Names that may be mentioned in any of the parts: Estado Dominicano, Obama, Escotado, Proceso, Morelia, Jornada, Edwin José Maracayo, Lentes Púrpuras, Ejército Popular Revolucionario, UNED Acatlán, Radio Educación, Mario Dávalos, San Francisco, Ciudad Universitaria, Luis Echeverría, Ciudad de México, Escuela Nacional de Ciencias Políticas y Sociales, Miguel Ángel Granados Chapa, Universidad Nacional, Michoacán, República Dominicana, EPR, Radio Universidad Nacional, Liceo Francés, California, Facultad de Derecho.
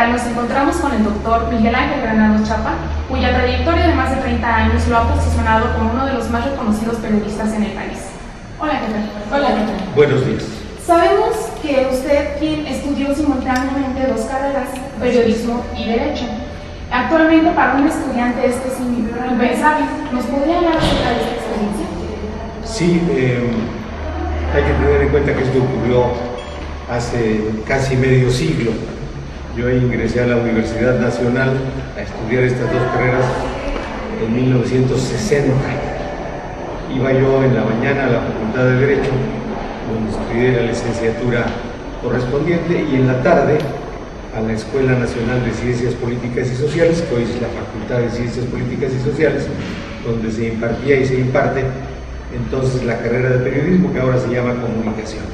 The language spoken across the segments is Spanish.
acá nos encontramos con el doctor Miguel Ángel Granados Chapa, cuya trayectoria de más de 30 años lo ha posicionado como uno de los más reconocidos periodistas en el país. Hola, ¿qué tal? Hola, ¿qué tal? Buenos días. Sabemos que usted, quien estudió simultáneamente dos carreras, periodismo y derecho, actualmente para un estudiante este es impensable. ¿Nos podría hablar acerca de esta experiencia? Sí, hay que tener en cuenta que esto ocurrió hace casi medio siglo. Yo ingresé a la Universidad Nacional a estudiar estas dos carreras en 1960. Iba yo en la mañana a la Facultad de Derecho, donde estudié la licenciatura correspondiente, y en la tarde a la Escuela Nacional de Ciencias Políticas y Sociales, que hoy es la Facultad de Ciencias Políticas y Sociales, donde se impartía y se imparte entonces la carrera de periodismo, que ahora se llama comunicación.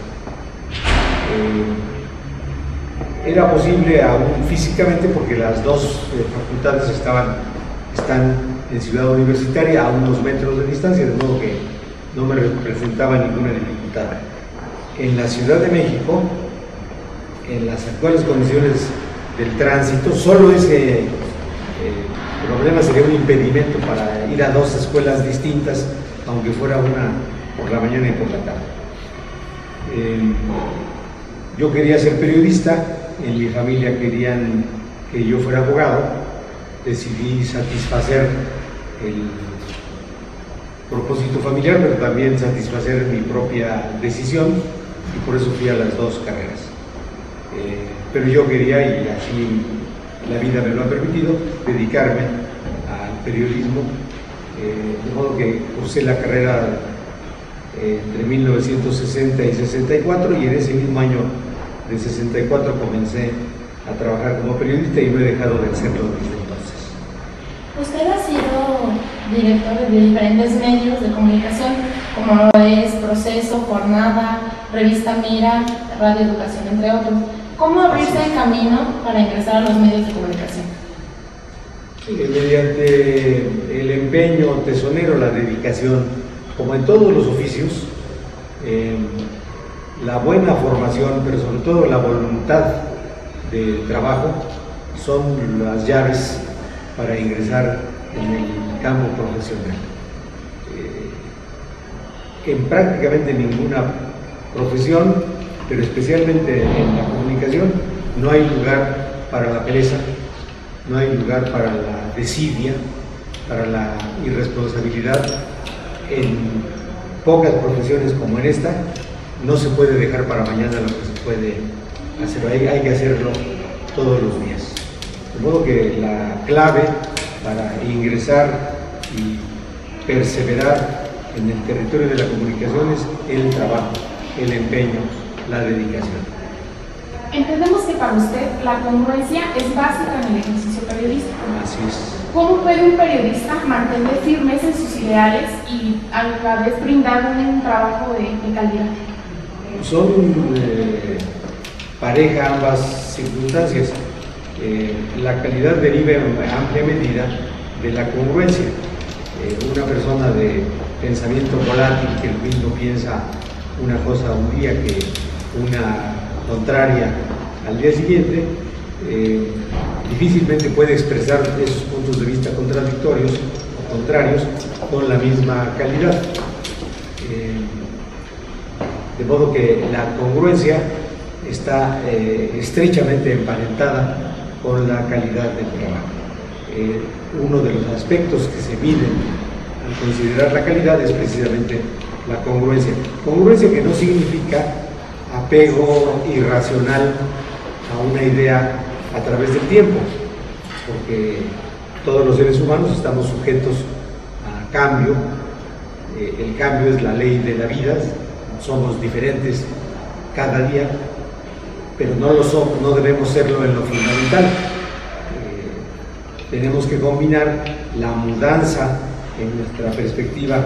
Era posible aún físicamente porque las dos facultades están en Ciudad Universitaria a unos metros de distancia, de modo que no me representaba ninguna dificultad. En la Ciudad de México, en las actuales condiciones del tránsito, solo ese problema sería un impedimento para ir a dos escuelas distintas, aunque fuera una por la mañana y por la tarde. Yo quería ser periodista, en mi familia querían que yo fuera abogado. Decidí satisfacer el propósito familiar, pero también satisfacer mi propia decisión, y por eso fui a las dos carreras. Pero yo quería, y así la vida me lo ha permitido, dedicarme al periodismo, de modo que cursé la carrera entre 1960 y 64, y en ese mismo año de 64 comencé a trabajar como periodista y no he dejado de hacerlo desde entonces. Usted ha sido director de diferentes medios de comunicación, como es Proceso, Jornada, Revista Mira, Radio Educación, entre otros. ¿Cómo abrirse el camino para ingresar a los medios de comunicación? Mediante el empeño tesonero, la dedicación. Como en todos los oficios, la buena formación, pero sobre todo la voluntad de trabajo, son las llaves para ingresar en el campo profesional. En prácticamente ninguna profesión, pero especialmente en la comunicación, no hay lugar para la pereza, no hay lugar para la desidia, para la irresponsabilidad. En pocas profesiones como en esta, no se puede dejar para mañana lo que se puede hacer, hay que hacerlo todos los días. De modo que la clave para ingresar y perseverar en el territorio de la comunicación es el trabajo, el empeño, la dedicación. Entendemos que para usted la congruencia es básica en el ejercicio periodístico. Así es. ¿Cómo puede un periodista mantener firmes en sus ideales y a la vez brindar un trabajo de calidad? Son pareja ambas circunstancias. La calidad deriva en amplia medida de la congruencia. Una persona de pensamiento volátil, que el mismo piensa una cosa un día que una contraria al día siguiente, difícilmente puede expresar esos puntos de vista contradictorios o contrarios con la misma calidad. De modo que la congruencia está estrechamente emparentada con la calidad del trabajo. Uno de los aspectos que se miden al considerar la calidad es precisamente la congruencia. Congruencia que no significa apego irracional a una idea a través del tiempo, porque todos los seres humanos estamos sujetos a cambio. El cambio es la ley de la vida, somos diferentes cada día, pero no lo somos, no debemos serlo en lo fundamental. Tenemos que combinar la mudanza en nuestra perspectiva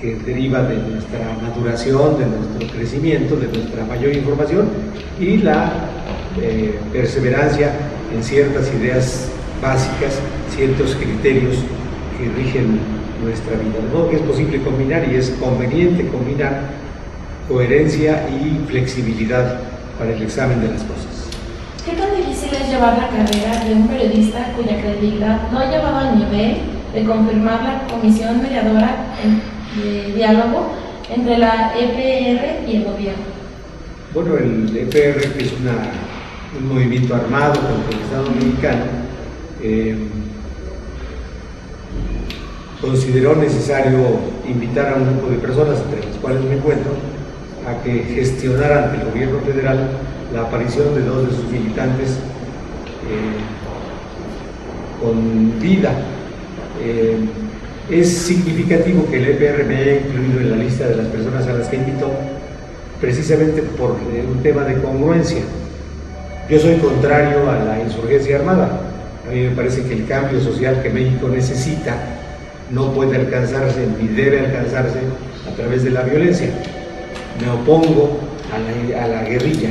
que deriva de nuestra maduración, de nuestro crecimiento, de nuestra mayor información, y la perseverancia en ciertas ideas básicas, ciertos criterios que rigen nuestra vida. De modo que es posible combinar, y es conveniente combinar, coherencia y flexibilidad para el examen de las cosas. ¿Qué tan difícil es llevar la carrera de un periodista cuya credibilidad no llevaba al nivel de confirmar la comisión mediadora de diálogo entre la EPR y el gobierno. Bueno, el EPR es un movimiento armado contra el Estado Dominicano. Consideró necesario invitar a un grupo de personas, entre las cuales me encuentro, a que gestionara ante el gobierno federal la aparición de dos de sus militantes con vida. Es significativo que el EPR me haya incluido en la lista de las personas a las que invitó, precisamente por un tema de congruencia. Yo soy contrario a la insurgencia armada. A mí me parece que el cambio social que México necesita no puede alcanzarse ni debe alcanzarse a través de la violencia. Me opongo a la guerrilla,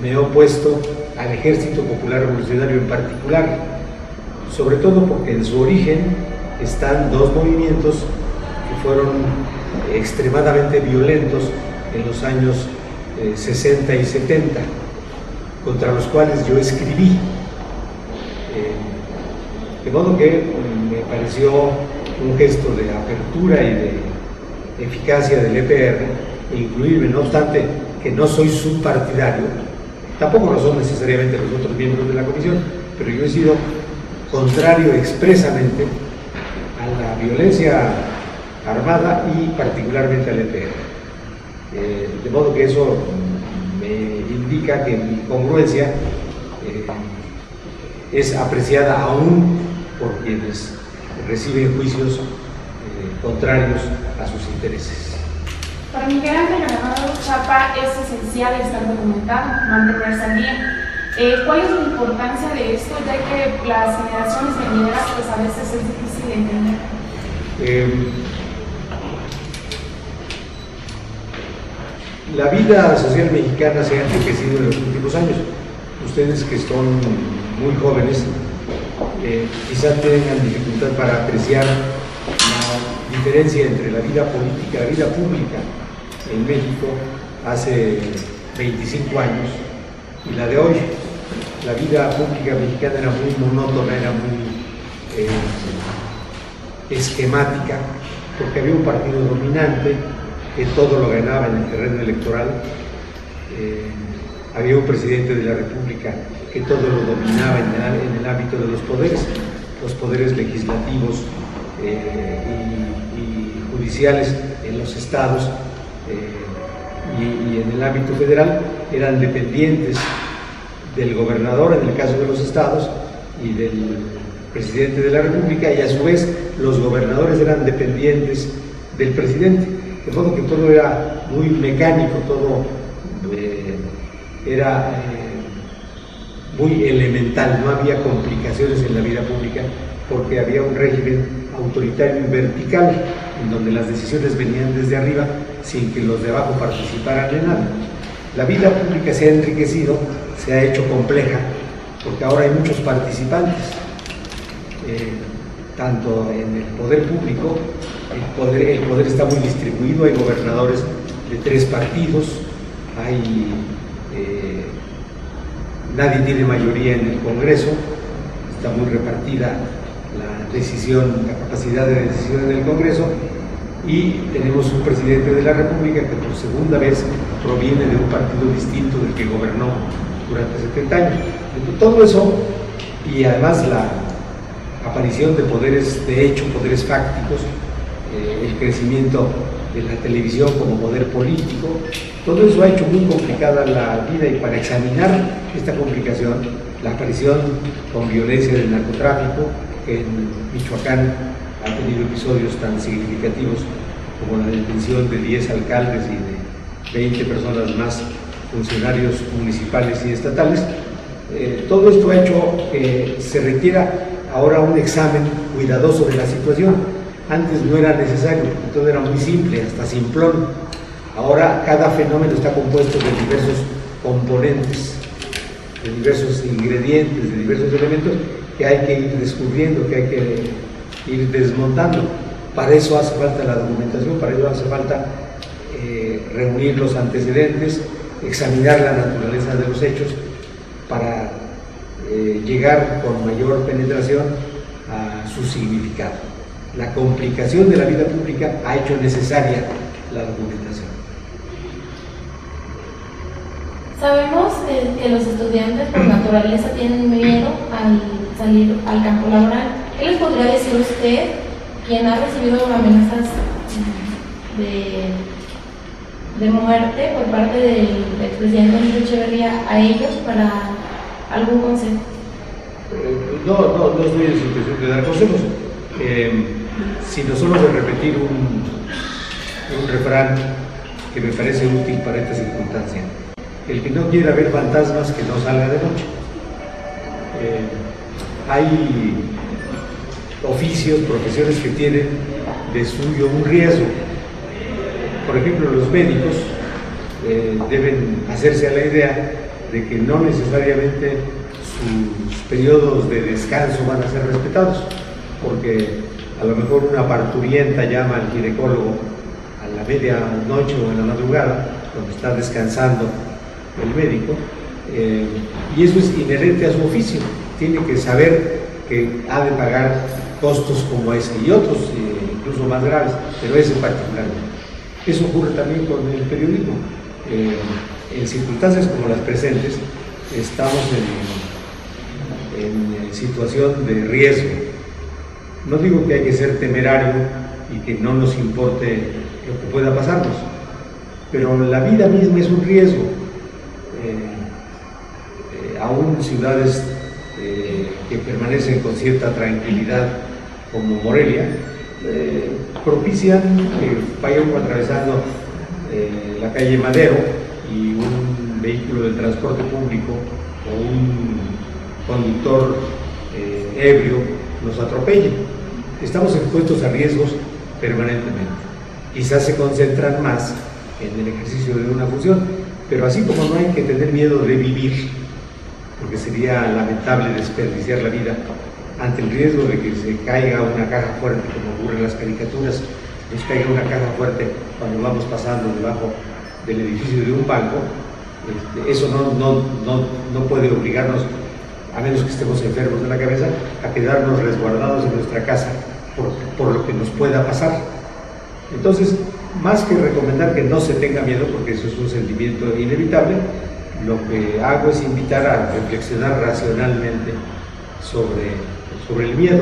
me he opuesto al Ejército Popular Revolucionario en particular, sobre todo porque en su origen están dos movimientos que fueron extremadamente violentos en los años 60 y 70, contra los cuales yo escribí, de modo que me pareció un gesto de apertura y de eficacia del EPR incluirme, no obstante que no soy subpartidario, tampoco lo son necesariamente los otros miembros de la comisión, pero yo he sido contrario expresamente a la violencia armada y particularmente al EPR. De modo que eso me indica que mi congruencia es apreciada aún por quienes reciben juicios contrarios a sus intereses. Para Miguel Ángel Granados Chapa es esencial estar documentado, mantenerse al día. ¿Cuál es la importancia de esto, ya que las generaciones venideras pues a veces es difícil de entender? La vida social mexicana se ha enriquecido en los últimos años. Ustedes que son muy jóvenes quizás tengan dificultad para apreciar la diferencia entre la vida política, la vida pública en México hace 25 años y la de hoy. La vida pública mexicana era muy monótona, era muy esquemática, porque había un partido dominante que todo lo ganaba en el terreno electoral, había un presidente de la República que todo lo dominaba en el ámbito de los poderes legislativos, y judiciales en los estados, y en el ámbito federal eran dependientes del gobernador en el caso de los estados y del presidente de la República, y a su vez los gobernadores eran dependientes del presidente, de modo que todo era muy mecánico, todo era muy elemental, no había complicaciones en la vida pública porque había un régimen autoritario y vertical, en donde las decisiones venían desde arriba sin que los de abajo participaran en nada. La vida pública se ha enriquecido, se ha hecho compleja, porque ahora hay muchos participantes, tanto en el poder público, el poder está muy distribuido, hay gobernadores de 3 partidos, nadie tiene mayoría en el Congreso, está muy repartida la decisión, la capacidad de decisión en el Congreso, y tenemos un presidente de la República que por segunda vez proviene de un partido distinto del que gobernó durante 70 años. Todo eso, y además la aparición de poderes de hecho, poderes fácticos, el crecimiento de la televisión como poder político, todo eso ha hecho muy complicada la vida, y para examinar esta complicación, la aparición con violencia del narcotráfico, en Michoacán ha tenido episodios tan significativos como la detención de 10 alcaldes y de 20 personas más, funcionarios municipales y estatales. Todo esto ha hecho que se requiera ahora un examen cuidadoso de la situación. Antes no era necesario, todo era muy simple, hasta simplón. Ahora cada fenómeno está compuesto de diversos componentes, de diversos ingredientes, de diversos elementos, que hay que ir descubriendo, que hay que ir desmontando. Para eso hace falta la documentación, para ello hace falta reunir los antecedentes, examinar la naturaleza de los hechos para llegar con mayor penetración a su significado. La complicación de la vida pública ha hecho necesaria la documentación. Sabemos que los estudiantes por naturaleza tienen miedo al salir al campo laboral. ¿Qué les podría decir usted, quien ha recibido amenazas de muerte por parte del expresidente Luis Echeverría, a ellos para algún consejo? No estoy en situación de dar consejos. Sino solo de repetir un refrán que me parece útil para esta circunstancia. El que no quiera ver fantasmas, que no salga de noche. Hay oficios, profesiones que tienen de suyo un riesgo. Por ejemplo, los médicos deben hacerse a la idea de que no necesariamente sus periodos de descanso van a ser respetados, porque a lo mejor una parturienta llama al ginecólogo a la medianoche o en la madrugada, cuando está descansando el médico, y eso es inherente a su oficio. Tiene que saber que ha de pagar costos como ese y otros incluso más graves, pero ese particularmente. Eso ocurre también con el periodismo. En circunstancias como las presentes, estamos en situación de riesgo. No digo que hay que ser temerario y que no nos importe lo que pueda pasarnos, pero la vida misma es un riesgo. Aún ciudades que permanecen con cierta tranquilidad, como Morelia, propician que vaya uno atravesando la calle Madero y un vehículo de transporte público o un conductor ebrio nos atropelle. Estamos expuestos a riesgos permanentemente. Quizás se concentran más en el ejercicio de una función, pero así como no hay que tener miedo de vivir, porque sería lamentable desperdiciar la vida ante el riesgo de que se caiga una caja fuerte, como ocurre en las caricaturas, nos caiga una caja fuerte cuando vamos pasando debajo del edificio de un banco. Eso no puede obligarnos, a menos que estemos enfermos de la cabeza, a quedarnos resguardados en nuestra casa por lo que nos pueda pasar. Entonces, más que recomendar que no se tenga miedo, porque eso es un sentimiento inevitable, lo que hago es invitar a reflexionar racionalmente sobre el miedo.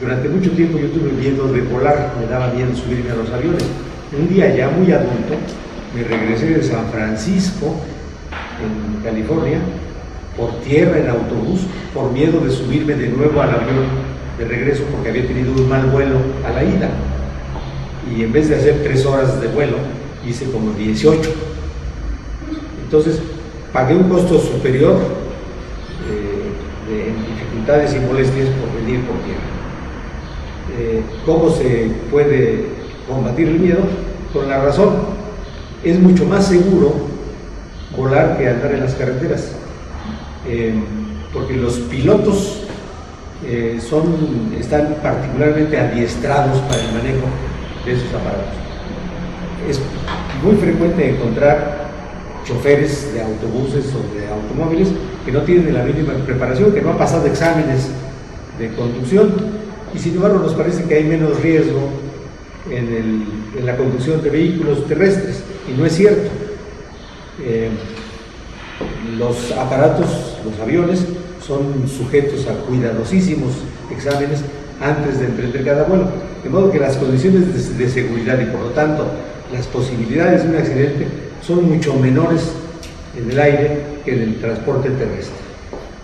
Durante mucho tiempo yo tuve miedo de volar, me daba miedo subirme a los aviones. Un día ya muy adulto, me regresé de San Francisco, en California, por tierra, en autobús, por miedo de subirme de nuevo al avión de regreso, porque había tenido un mal vuelo a la ida. Y en vez de hacer 3 horas de vuelo, hice como 18. Entonces, pagué un costo superior de dificultades y molestias por venir por tierra. ¿Cómo se puede combatir el miedo? Con la razón. Es mucho más seguro volar que andar en las carreteras, porque los pilotos están particularmente adiestrados para el manejo de esos aparatos. Es muy frecuente encontrar choferes de autobuses o de automóviles que no tienen la mínima preparación, que no han pasado exámenes de conducción, y sin embargo nos parece que hay menos riesgo en la conducción de vehículos terrestres, y no es cierto. Los aparatos, los aviones, son sujetos a cuidadosísimos exámenes antes de emprender cada vuelo, de modo que las condiciones de seguridad y por lo tanto las posibilidades de un accidente son mucho menores en el aire que en el transporte terrestre.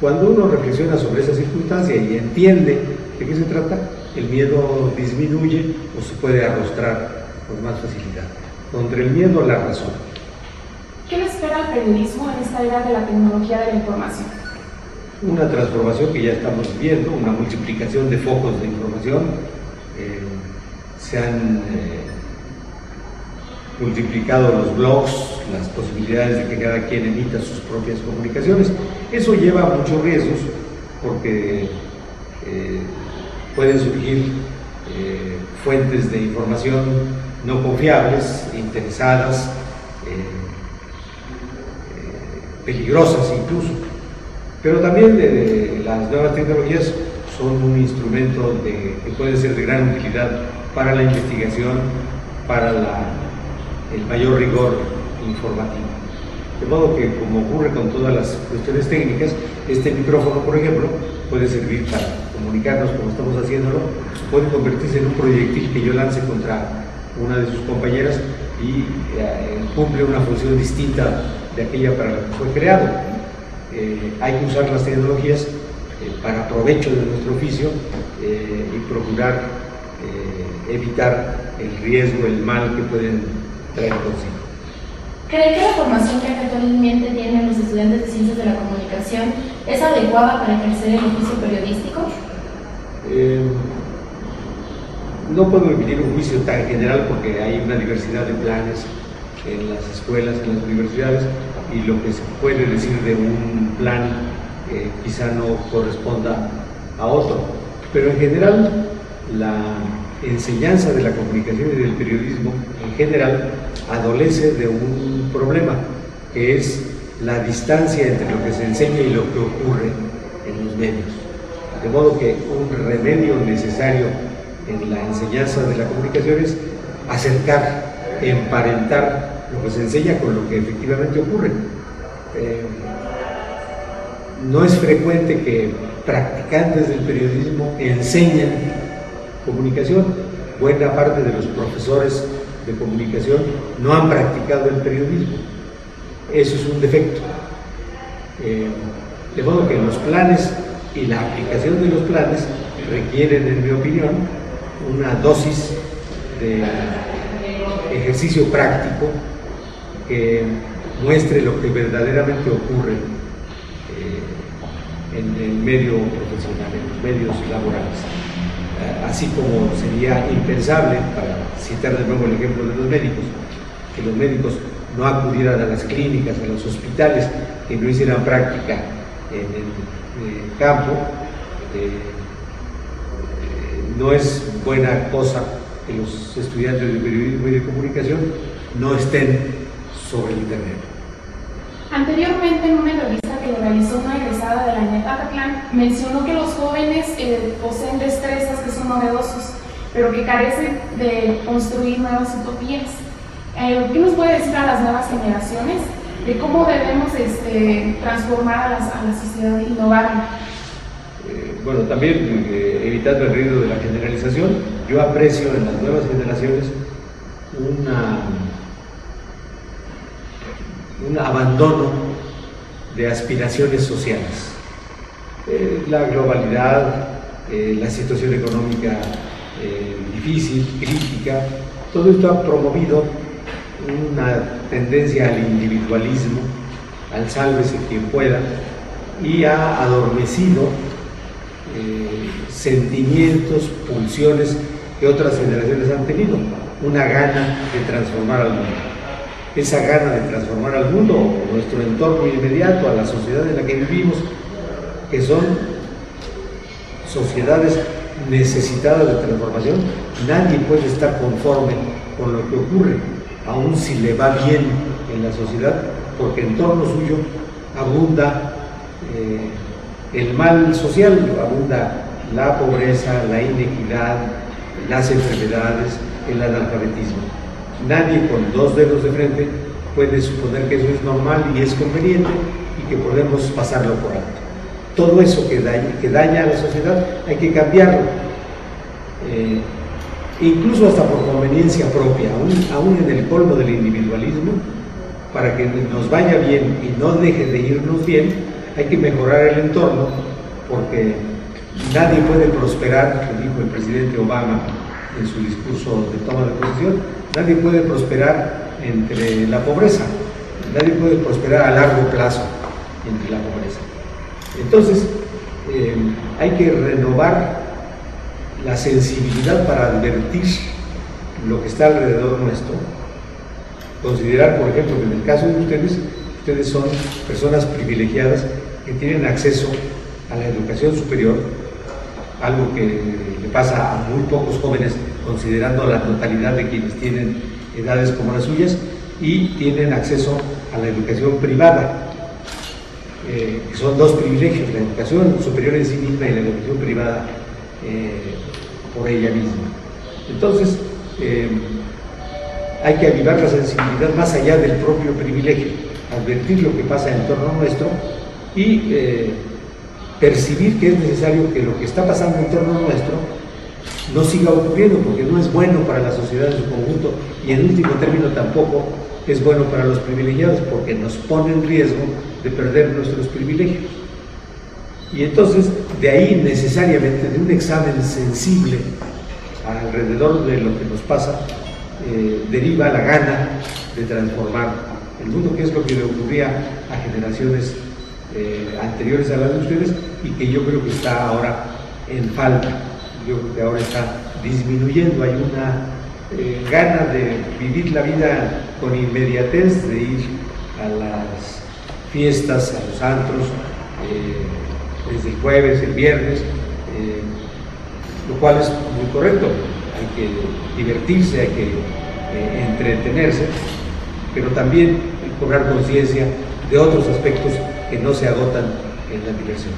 Cuando uno reflexiona sobre esa circunstancia y entiende de qué se trata, el miedo disminuye o se puede arrostrar con más facilidad. Contra el miedo, la razón. ¿Qué le espera al periodismo en esta era de la tecnología de la información? Una transformación que ya estamos viendo, una multiplicación de focos de información. Se han multiplicado los blogs, las posibilidades de que cada quien emita sus propias comunicaciones. Eso lleva a muchos riesgos, porque pueden surgir fuentes de información no confiables, interesadas, peligrosas incluso. Pero también las nuevas tecnologías son un instrumento que puede ser de gran utilidad para la investigación, para el mayor rigor informativo. De modo que, como ocurre con todas las cuestiones técnicas, este micrófono, por ejemplo, puede servir para comunicarnos como estamos haciéndolo, puede convertirse en un proyectil que yo lance contra una de sus compañeras y cumple una función distinta de aquella para la que fue creado. Hay que usar las tecnologías para provecho de nuestro oficio y procurar evitar el riesgo, el mal que pueden traer consigo. ¿Cree que la formación que actualmente tienen los estudiantes de Ciencias de la Comunicación es adecuada para ejercer el oficio periodístico? No puedo emitir un juicio tan general porque hay una diversidad de planes en las escuelas, en las universidades, y lo que se puede decir de un plan quizá no corresponda a otro. Pero en general, la enseñanza de la comunicación y del periodismo en general adolece de un problema, que es la distancia entre lo que se enseña y lo que ocurre en los medios. De modo que un remedio necesario en la enseñanza de la comunicación es acercar, emparentar lo que se enseña con lo que efectivamente ocurre. No es frecuente que practicantes del periodismo enseñen comunicación. Buena parte de los profesores de comunicación no han practicado el periodismo. Eso es un defecto. De modo que los planes y la aplicación de los planes requieren, en mi opinión, una dosis de ejercicio práctico que muestre lo que verdaderamente ocurre en el medio profesional, en los medios laborales. Así como sería impensable, para citar de nuevo el ejemplo de los médicos, que los médicos no acudieran a las clínicas, a los hospitales, que no hicieran práctica en el campo. No es buena cosa que los estudiantes de periodismo y de comunicación no estén sobre el terreno. Anteriormente, en una entrevista que realizó una egresada de la UNED Acatlán, mencionó que los jóvenes poseen destrezas que son novedosos, pero que carecen de construir nuevas utopías. ¿Qué nos puede decir a las nuevas generaciones de cómo debemos transformar a la sociedad e innovar? Bueno, también evitando el riesgo de la generalización, yo aprecio en las nuevas generaciones un abandono de aspiraciones sociales. La globalidad, la situación económica difícil, crítica, todo esto ha promovido una tendencia al individualismo, al sálvese quien pueda, y ha adormecido sentimientos, pulsiones que otras generaciones han tenido, una gana de transformar al mundo. Esa gana de transformar al mundo, nuestro entorno inmediato, a la sociedad en la que vivimos, que son sociedades necesitadas de transformación, nadie puede estar conforme con lo que ocurre, aun si le va bien en la sociedad, porque en torno suyo abunda el mal social, abunda la pobreza, la inequidad, las enfermedades, el analfabetismo. Nadie con dos dedos de frente puede suponer que eso es normal y es conveniente y que podemos pasarlo por alto. Todo eso que daña a la sociedad hay que cambiarlo, incluso hasta por conveniencia propia, aún en el colmo del individualismo. Para que nos vaya bien y no deje de irnos bien, hay que mejorar el entorno, porque nadie puede prosperar, que dijo el presidente Obama en su discurso de toma de posesión, nadie puede prosperar entre la pobreza, nadie puede prosperar a largo plazo entre la pobreza. Entonces, hay que renovar la sensibilidad para advertir lo que está alrededor nuestro, considerar, por ejemplo, que en el caso de ustedes son personas privilegiadas que tienen acceso a la educación superior, algo que le pasa a muy pocos jóvenes considerando la totalidad de quienes tienen edades como las suyas, y tienen acceso a la educación privada. que son dos privilegios, la educación superior en sí misma y la educación privada por ella misma. Entonces, hay que avivar la sensibilidad más allá del propio privilegio, advertir lo que pasa en torno nuestro y percibir que es necesario que lo que está pasando en torno nuestro no siga ocurriendo, porque no es bueno para la sociedad en su conjunto y en último término tampoco es bueno para los privilegiados, porque nos pone en riesgo de perder nuestros privilegios. Y entonces de ahí necesariamente de un examen sensible alrededor de lo que nos pasa deriva la gana de transformar el mundo, que es lo que le ocurría a generaciones anteriores a las de ustedes y que yo creo que está ahora en falta. Yo creo que ahora está disminuyendo, hay una gana de vivir la vida con inmediatez, de ir a las fiestas, a los antros, desde el jueves, el viernes, lo cual es muy correcto, hay que divertirse, hay que entretenerse, pero también cobrar conciencia de otros aspectos que no se agotan en la diversión.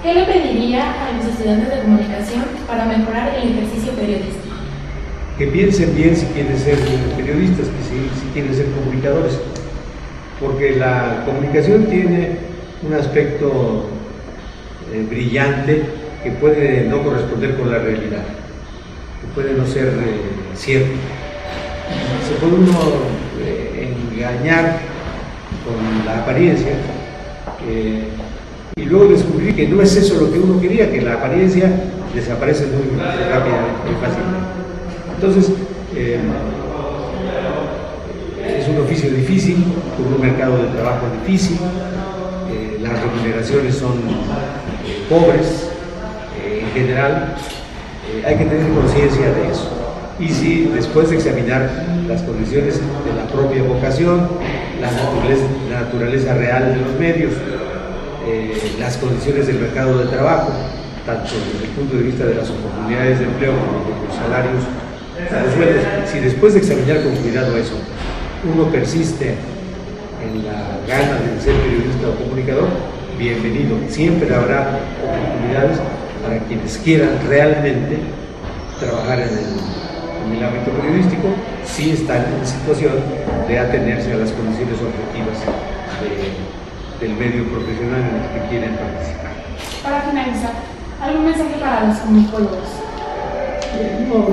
¿Qué le pediría a los estudiantes de comunicación para mejorar el ejercicio periodístico? Que piensen bien si quieren ser periodistas, que si quieren ser comunicadores, porque la comunicación tiene un aspecto brillante que puede no corresponder con la realidad, que puede no ser cierto. Se puede uno engañar con la apariencia y luego descubrir que no es eso lo que uno quería, que la apariencia desaparece muy rápida y fácilmente. Entonces, es un oficio difícil, con un mercado de trabajo difícil, las remuneraciones son pobres en general, hay que tener conciencia de eso. Y si después de examinar las condiciones de la propia vocación, la naturaleza real de los medios, las condiciones del mercado de trabajo, tanto desde el punto de vista de las oportunidades de empleo como de los salarios, los sueldos, si después de examinar con cuidado eso, uno persiste en la gana de ser periodista o comunicador, bienvenido. Siempre habrá oportunidades para quienes quieran realmente trabajar en el ámbito periodístico, si están en situación de atenerse a las condiciones objetivas del medio profesional en el que quieren participar. Para finalizar, ¿algún mensaje para los comunicólogos?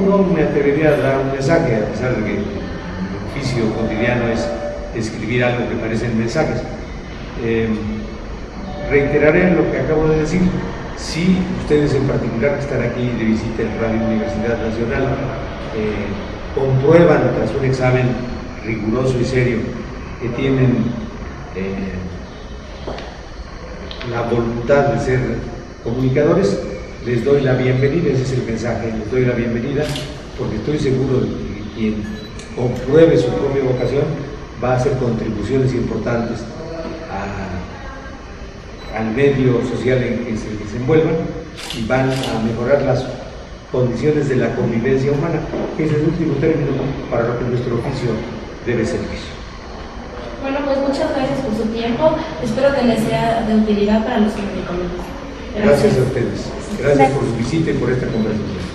No me atrevería a dar un mensaje, a pesar de que el oficio cotidiano es escribir algo que parecen mensajes. Reiteraré lo que acabo de decir. Si ustedes en particular que están aquí de visita en Radio Universidad Nacional comprueban tras un examen riguroso y serio que tienen la voluntad de ser comunicadores, les doy la bienvenida, ese es el mensaje, les doy la bienvenida, porque estoy seguro de que quien compruebe su propia vocación va a hacer contribuciones importantes al medio social en que se desenvuelvan y van a mejorar las condiciones de la convivencia humana, que es el último término para lo que nuestro oficio debe servir. Bueno, pues muchas gracias por su tiempo, espero que les sea de utilidad para los comunicólogos. Gracias a ustedes. Gracias por su visita y por esta conversación.